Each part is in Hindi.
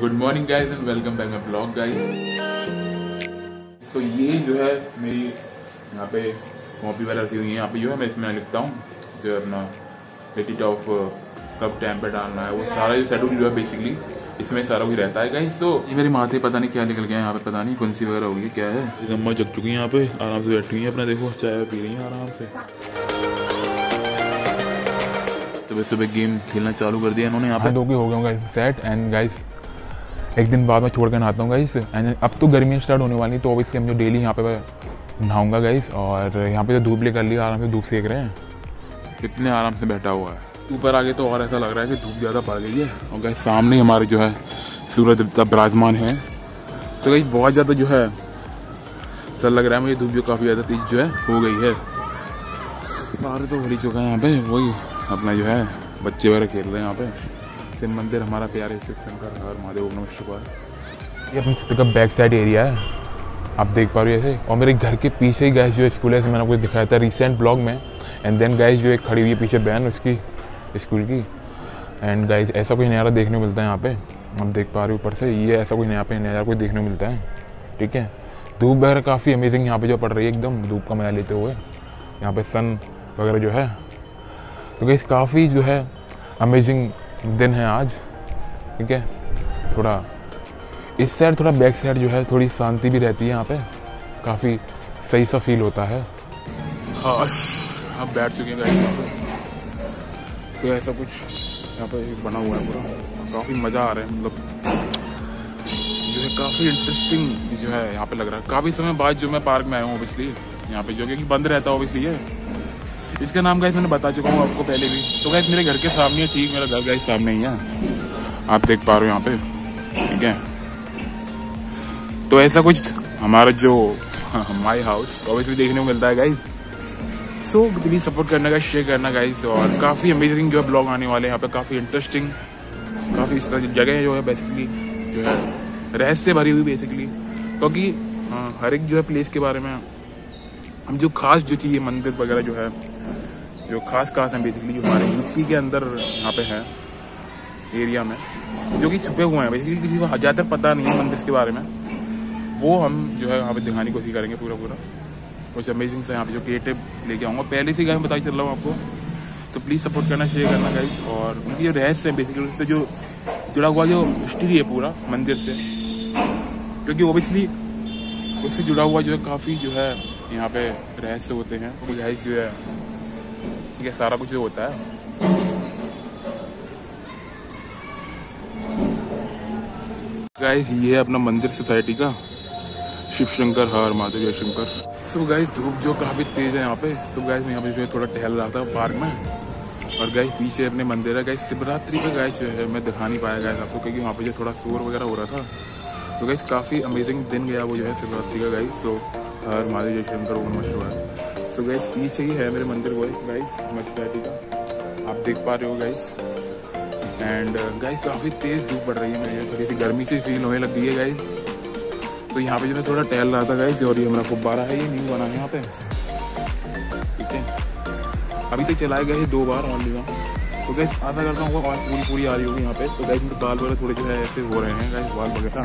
Good morning guys and welcome back my blog guys. तो ये जो है मेरी यहाँ पे कॉपी वगैरह रखी हुई है। यहाँ पे जो है मैं इसमें लिखता हूँ जो अपना एडिट ऑफ कब टाइम पे डालना है, वो सारा जो शेड्यूल जो है बेसिकली इसमें सारा कुछ रहता है गाइज। तो ये मेरे माथे पता नहीं क्या निकल गया है यहाँ पे, पता नहीं कुंसी वगैरह होगी क्या है। अम्मा जग चुकी है यहाँ पे, आराम से बैठी हुई है अपना, देखो चाय पी रही है आराम से। सुबह सुबह गेम खेलना चालू कर दिया इन्होंने यहाँ पे। दोगे हो गए गाइस सेट एंड गाइस एक दिन बाद मैं छोड़ कर नहाता हूँ गाइस। एंड अब तो गर्मियाँ स्टार्ट होने वाली, तो ऑब्वियसली हम जो डेली यहाँ पे नहाऊंगा गाइस। और यहाँ पे तो धूप ले कर लिया, आराम से धूप सेक रहे हैं, कितने आराम से बैठा हुआ है। ऊपर आगे तो और ऐसा लग रहा है कि धूप ज़्यादा पड़ गई है। और गाइस सामने हमारे जो है सूरज विराजमान है। तो गाइस बहुत ज़्यादा जो है ऐसा लग रहा है मुझे धूप जो काफ़ी ज़्यादा तेज जो है हो गई है। बाहर तो हो चुका है यहाँ पे, वही अपना जो है बच्चे वगैरह खेल रहे हैं यहाँ पे। शिव मंदिर हमारा प्यारे शिव शंकर हर महादेव नमः शिवाय। ये अपनी छत का बैक साइड एरिया है, आप देख पा रहे हो ऐसे। और मेरे घर के पीछे ही गैस जो स्कूल है, मैंने आपको दिखाया था रिसेंट ब्लॉग में। एंड देन गैस जो एक खड़ी हुई है पीछे बहन उसकी स्कूल की। एंड गैस ऐसा कोई नज़ारा देखने को मिलता है यहाँ पर, आप देख पा रहे हो ऊपर से ये ऐसा कोई यहाँ पे नज़ारा कोई देखने को मिलता है। ठीक है, धूप वगैरह काफ़ी अमेजिंग यहाँ पर जो पड़ रही है, एकदम धूप का मजा लेते हुए यहाँ पर सन वगैरह जो है। तो गाइस काफ़ी जो है अमेजिंग दिन है आज। ठीक है, थोड़ा इस साइड थोड़ा बैक साइड जो है थोड़ी शांति भी रहती है यहाँ पे, काफ़ी सही सा फील होता है। हाँ आप बैठ चुके हैं गाइस यहाँ पे, तो ऐसा कुछ यहाँ पे बना हुआ है पूरा, काफ़ी मज़ा आ रहा है। मतलब जो है काफ़ी इंटरेस्टिंग जो है यहाँ पे लग रहा है। काफ़ी समय बाद जो मैं पार्क में आया हूँ ऑब्वियसली यहाँ पे, जो कि बंद रहता है ऑब्वियसली है। इसका नाम गाइस मैंने बता चुका हूँ आपको पहले भी। तो गाइस मेरे घर के सामने है, ठीक मेरा घर गाइस सामने ही है, आप देख पा रहे हो यहाँ पे। ठीक है, तो ऐसा कुछ हमारा जो माई हाउस ऑब्वियसली देखने को मिलता है गाइस। सो प्लीज सपोर्ट करना गाइस, शेयर करना गाइस। और काफ़ी अमेजिंग जो है ब्लॉग आने वाले हैं यहाँ पे, काफ़ी इंटरेस्टिंग, काफ़ी इस तरह की जगह जो है बेसिकली जो है रहस्य भरी हुई बेसिकली। क्योंकि हर एक जो है प्लेस के बारे में हम जो खास जो चीज़ मंदिर वगैरह जो है जो खास खास हैं बेसिकली जो हमारे यूपी के अंदर यहाँ पे है एरिया में, जो कि छुपे हुए हैं बेसिकली, किसी को ज़्यादातर पता नहीं है मंदिर के बारे में, वो हम जो है यहाँ पे दिखाने की कोशिश करेंगे पूरा पूरा कुछ अमेजिंग से यहाँ पे जो क्रिएटिव लेके आऊँगा। पहले से गाइस बता ही चल रहा हूँ आपको, तो प्लीज़ सपोर्ट करना, शेयर करना गाइस। और उनकी जो रहस्य है बेसिकली, उससे जो जुड़ा हुआ जो हिस्ट्री है पूरा मंदिर से, क्योंकि ओबियसली उससे जुड़ा हुआ जो है काफ़ी जो है यहाँ पे रहस्य होते हैं कुछ है जो है, ये सारा कुछ जो होता है। गाइस ये है अपना मंदिर सोसाइटी का शिव शंकर हर महादेव जय शंकर। सो गाइस धूप जो काफ़ी तेज़ है यहाँ पे, तो गाइस मैं यहाँ पे जो है थोड़ा टहल रहा था पार्क में। और गाइस पीछे अपने मंदिर है गाइस। शिवरात्रि पे गाइस जो है मैं दिखा नहीं पाया गाइस आपको, क्योंकि वहाँ पे जो थोड़ा शोर वगैरह हो रहा था। तो गाइस काफ़ी अमेजिंग दिन गया वो जो है शिवरात्रि का गाइस। सो हर महादेव जय शंकर वो मशहूर है। सो गाइस पीछे ही है मेरे मंदिर वो गाइस मछली का, आप देख पा रहे हो गाइस। एंड गाइस काफ़ी तेज़ धूप पड़ रही है, मेरे थोड़ी सी गर्मी से फील होने लग गई है गाइस। तो यहाँ पे जो मैं थोड़ा टहल रहा था गाइस। और ये हमारा फुब्बारा है, ये न्यू बना है यहाँ पे। ठीक है, अभी तक चलाए गए 2 बार ऑन लिया। तो गाइस आशा करता हूँ और पूरी आ रही होगी यहाँ पे। तो गाइस मेरे बाल वगैरह थोड़े जो है ऐसे हो रहे हैं गाइस, बाल वगैरह।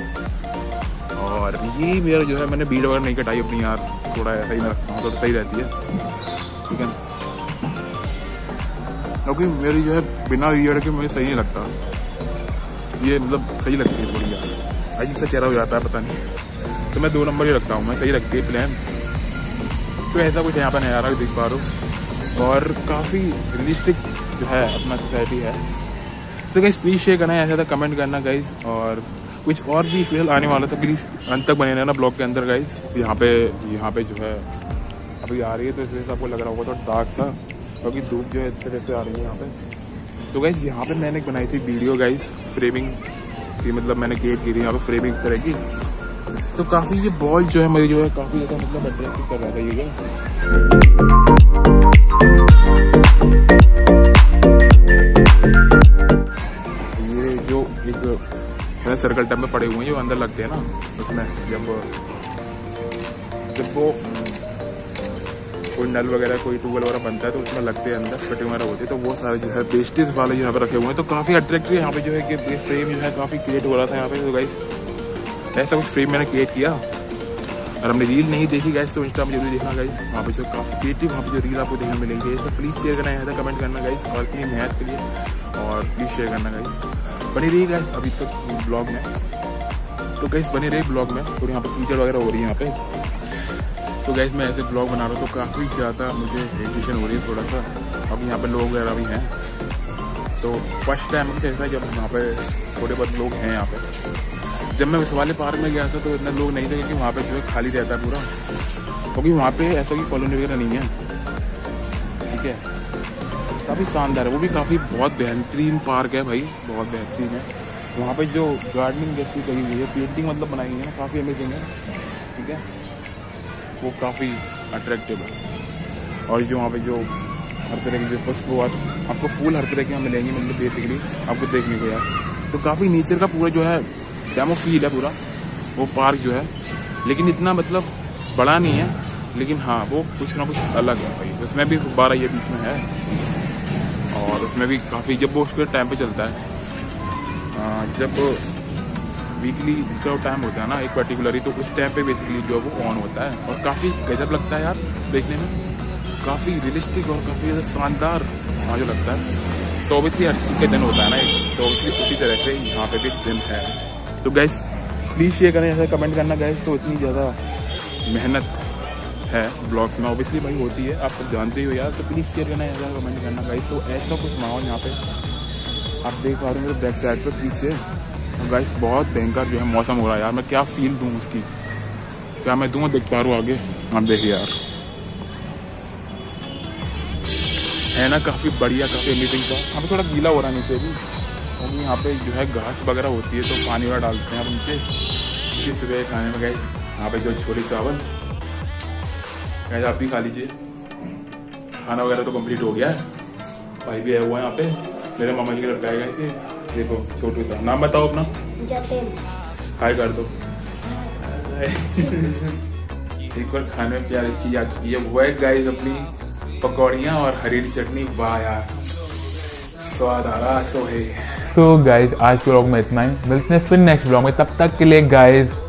और ये मेरा जो है मैंने भीड़ वगैरह नहीं कटाई अपनी यार, थोड़ा ऐसा ही मैं रखता हूँ, थोड़ा सही रहती है। ठीक है, क्योंकि मेरी जो है बिना भीड़ के मुझे सही नहीं लगता ये, मतलब सही लगती है थोड़ी यार, अजीब सा चेहरा हो जाता है पता नहीं। तो मैं 2 नंबर ही रखता हूँ मैं, सही लगती है प्लान। तो ऐसा कुछ है यहाँ पर नज़ारा भी दिख पा रहा हूँ, और काफ़ी रियलिस्टिक जो है अपना सोसाइटी है। तो गाइस प्लीज़ शेयर करना, ऐसा था कमेंट करना गाइस। और कुछ और भी स्पेशल आने वाला था, प्लीज़ अंत तक बने रहना ब्लॉग के अंदर गाइस। यहाँ पे जो है अभी आ रही है, तो इसलिए आपको लग रहा होगा थोड़ा डार्क था, क्योंकि धूप जो है इस तरह से आ रही है यहाँ पे। तो गाइस यहाँ पे मैंने एक बनाई थी वीडियो गाइस फ्रेमिंग की, मतलब मैंने क्रिएट की थी यहाँ पर फ्रेमिंग तरह की। तो काफ़ी ये बॉल जो है मेरी जो है काफ़ी ज़्यादा मतलब अट्रैक्टिव कर रहा था ये जो एक सर्कल टाइप में पड़े हुए हैं जो अंदर लगते हैं ना, उसमें जब वो कोई नल वगैरह कोई ट्यूबवेल वगैरह बनता है तो उसमें लगते हैं अंदर फिटिंग वगैरह होती है, तो वो सारे जो है पेस्टिस वाले यहाँ पे रखे हुए हैं। तो काफ़ी अट्रैक्टिव यहाँ पे जो है कि फ्रेम जो है काफ़ी क्रिएट हो रहा था यहाँ पे। तो गाइस ऐसा कुछ फ्रेम मैंने क्रिएट किया और हमने रील नहीं देखी गाइस तो इंस्टा में जरूर देखना गाइस, वहाँ पे जो काफ़ी क्रिएटिव वहाँ पे जो रील आपको देखने मिलेगी। तो प्लीज़ शेयर करना यहाँ था, कमेंट करना गाइस और अपनी मेहनत के लिए, और प्लीज़ शेयर करना गाइस, बनी रही गाइस अभी तक ब्लॉग में। तो गाइस बनी रही ब्लॉग में, और यहाँ पर कीचड़ वगैरह हो रही है यहाँ पे। सो गाइस मैं ऐसे ब्लॉग बना रहा हूँ तो काफ़ी ज़्यादा मुझे एडिशन हो रही है थोड़ा सा। अब यहाँ पर लोग वगैरह भी हैं, तो फर्स्ट टाइम ऐसा जब यहाँ पे थोड़े बहुत लोग हैं। यहाँ पे जब मैं विश्वालय पार्क में गया था तो इतना लोग नहीं थे क्योंकि वहाँ पे जो है खाली रहता है पूरा, क्योंकि वहाँ पे ऐसा कोई कॉलोनी वगैरह नहीं है। ठीक है, काफ़ी शानदार है वो भी, काफ़ी बहुत बेहतरीन पार्क है भाई, बहुत बेहतरीन है। वहाँ पर जो गार्डनिंग जैसी कही हुई है, पेंटिंग मतलब बनाई हुई है ना, काफ़ी अमेजिंग है। ठीक है, वो काफ़ी अट्रैक्टिव है। और जो वहाँ पर जो हर तरह के जो पुष्प हुआ, आपको फूल हर तरह के यहाँ मिलेंगे, मतलब बेसिकली आपको देखने को यार। तो काफ़ी नेचर का पूरा जो है डेमो फील है पूरा वो पार्क जो है, लेकिन इतना मतलब बड़ा नहीं है, लेकिन हाँ वो कुछ ना कुछ अलग है भाई। उसमें भी 12 ये बीच में है, और उसमें भी काफ़ी जब वो उसके टाइम पे चलता है, जब वीकली का टाइम होता है ना एक पर्टिकुलरली, तो उस टाइम पे बेसिकली जो वो ऑन होता है। और काफ़ी गजब लगता है यार देखने में, काफ़ी रियलिस्टिक और काफ़ी ज़्यादा शानदार वहाँ जो लगता है। तो ऑब्वियसली हर दिन के दिन होता है ना, तो ऑब्वियसली उसी तरह से यहाँ पे भी दिन है। तो गाइस प्लीज़ शेयर करना, ऐसा कमेंट करना गाइस। तो इतनी ज़्यादा मेहनत है ब्लॉग्स में, ऑब्वियसली भाई होती है, आप सब जानते ही हो यार। तो प्लीज़ शेयर करना, ऐसा कमेंट करना गाइस। तो ऐसा कुछ माहौल यहाँ पर आप देख पा रहे हो मेरे बैक साइड पर पीछे। तो गाइस बहुत भयंकर जो है मौसम हो रहा है यार, मैं क्या फील दूँ उसकी, क्या मैं दूँ देख पा रहा हूँ आगे आप देखिए यार, है ना, काफ़ी बढ़िया, काफ़ी अमेजिंग था। यहाँ पे थोड़ा गीला हो रहा है नीचे भी, और यहाँ पे जो है घास वगैरह होती है तो पानी वगैरह डालते हैं आप नीचे। इसी सुबह खाने में गए यहाँ पे जो छोले चावल, गैस आप भी खा लीजिए। खाना वगैरह तो कंप्लीट हो गया है, भाई भी आया हुआ है यहाँ पे, मेरे मामा जी के लड़का गए थे। देखो छोटू था, नाम बताओ अपना, हाई कर दो। एक बार खाने में प्यार इसकी आ चुकी है, वो है गाइस अपनी पकौड़ियाँ और हरी चटनी। वाह यार स्वाद आ रहा। सो गाइस आज के ब्लॉग में इतना ही, मिलते हैं फिर नेक्स्ट ब्लॉग में। तब तक के लिए गाइस